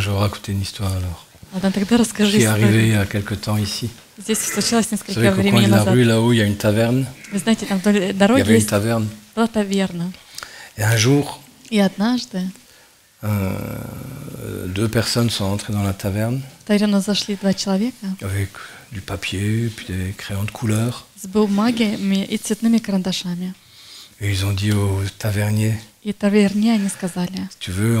Moi, je vais raconter une histoire alors. Je suis arrivé il y a quelque temps ici. Здесь случилось несколько времени назад. Вы знаете, там вдоль дороги есть была таверна. И однажды deux personnes sont entrées dans la taverne avec du papier puis des crayons de couleur. С бумагами и цветными карандашами. Et ils ont dit au tavernier, и таверне они сказали: si tu veux,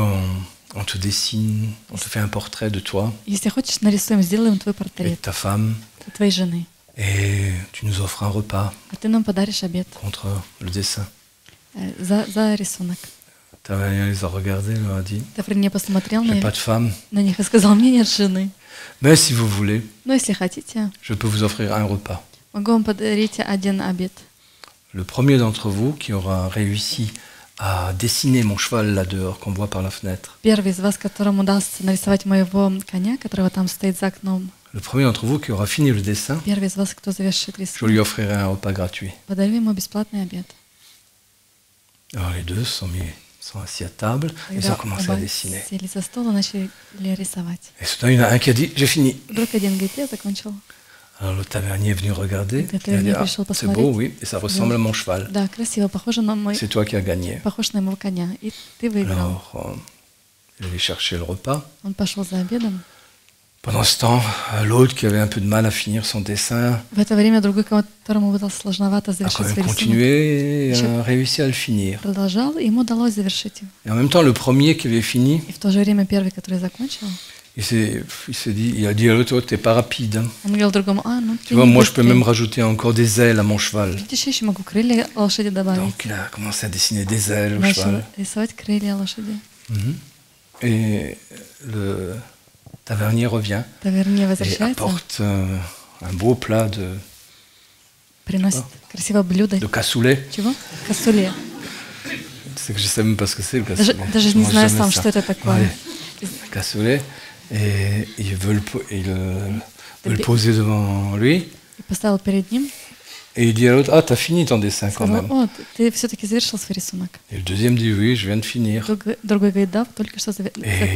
on te dessine, on te fait un portrait de toi. Если хочешь, нарисуем, сделаем твой портрет. Et ta femme. И твоей жены. Et tu nous offres un repas. А ты нам подаришь обед. Contre le dessin. За рисунок. Tavernier les a regardés, leur a dit: Таверне посмотрел на них. J'ai pas de femme. На них и сказал: мне нет жены. Mais si vous voulez. Но если хотите. Je peux vous offrir un repas. Могу вам подарить один обед. Le premier d'entre vous qui aura réussi à dessiner mon cheval là dehors qu'on voit par la fenêtre. Le premier d'entre vous qui aura fini le dessin, je lui offrirai un repas gratuit. Alors les deux sont assis à table, ils ont commencé à dessiner. Et soudain, il y en a un qui a dit: j'ai fini. Alors le tavernier est venu regarder, il a dit: ah, c'est beau, oui, et ça ressemble à mon cheval. C'est toi qui as gagné. Alors, il allait chercher le repas. Pendant ce temps, l'autre qui avait un peu de mal à finir son dessin a quand même continué et a réussi à le finir. Et en même temps, le premier qui avait fini, il a dit à l'autre: t'es pas rapide. Tu vois, moi, je peux même rajouter encore des ailes à mon cheval. Donc, il a commencé à dessiner des ailes au cheval. Et le tavernier revient et apporte un beau plat de cassoulet. C'est que je ne sais même pas ce que c'est, le cassoulet. Cassoulet. Et il veut le poser devant lui. Et il dit à l'autre: ah, t'as fini ton dessin quand même. Et le deuxième dit: oui, je viens de finir. Et il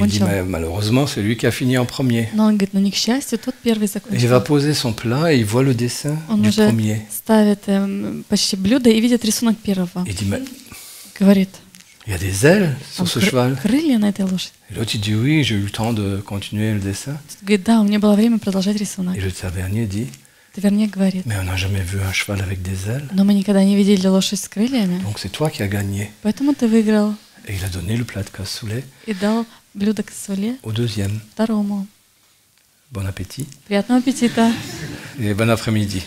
dit: mais malheureusement, c'est lui qui a fini en premier. Et il va poser son plat et il voit le dessin du premier. Il dit: mais... il y a des ailes sur ce cheval. Et l'autre dit: oui, j'ai eu le temps de continuer le dessin. Et le tavernier dit: mais on n'a jamais vu un cheval avec des ailes. Donc c'est toi qui as gagné. Et il a donné le plat de cassoulet au deuxième. Bon appétit. Et bon après-midi.